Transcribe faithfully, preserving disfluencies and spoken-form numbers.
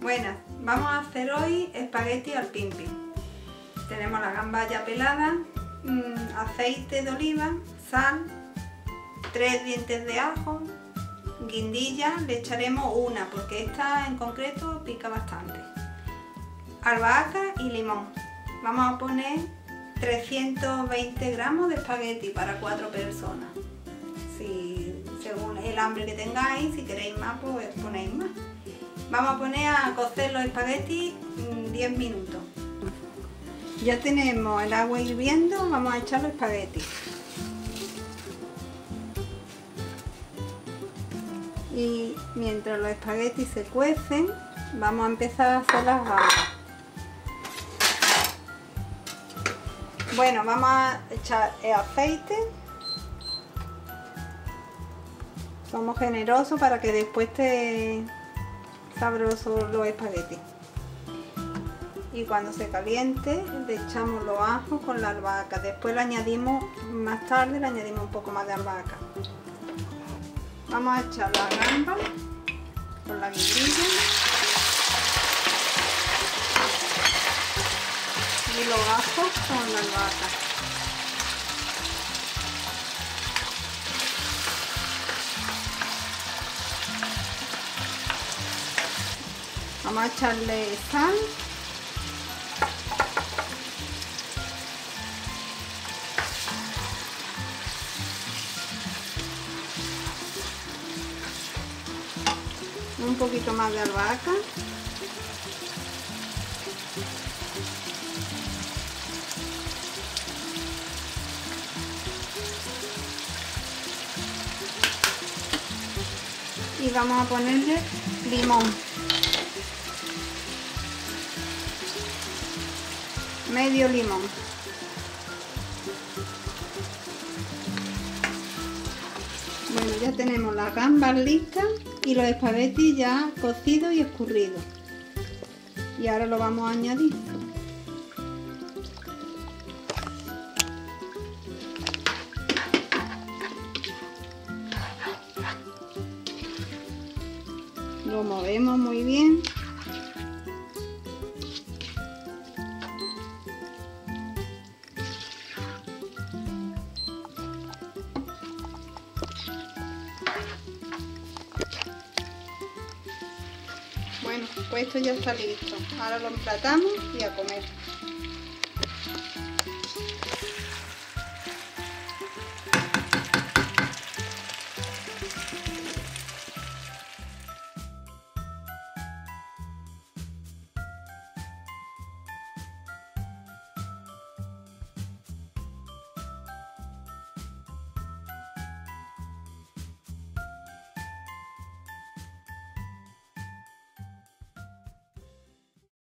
Buenas, vamos a hacer hoy espagueti al pimpin. Tenemos la gamba ya pelada, mmm, aceite de oliva, sal, tres dientes de ajo, guindilla, le echaremos una porque esta en concreto pica bastante, albahaca y limón. Vamos a poner trescientos veinte gramos de espagueti para cuatro personas. Si, según el hambre que tengáis, si queréis más pues ponéis más. Vamos a poner a cocer los espaguetis diez minutos. Ya tenemos el agua hirviendo, vamos a echar los espaguetis. Y mientras los espaguetis se cuecen, vamos a empezar a hacer las gambas. Bueno, vamos a echar el aceite. Somos generosos para que después te... sabroso los espaguetis, y cuando se caliente le echamos los ajos con la albahaca. Después le añadimos más tarde le añadimos un poco más de albahaca. Vamos a echar la gamba con la guindilla y los ajos con la albahaca. Vamos a echarle sal y un poquito más de albahaca. Y vamos a ponerle limón. Medio limón. Bueno, ya tenemos las gambas listas y los espaguetis ya cocidos y escurridos. Y ahora lo vamos a añadir. Lo movemos muy bien. Bueno, pues esto ya está listo. Ahora lo emplatamos y a comer.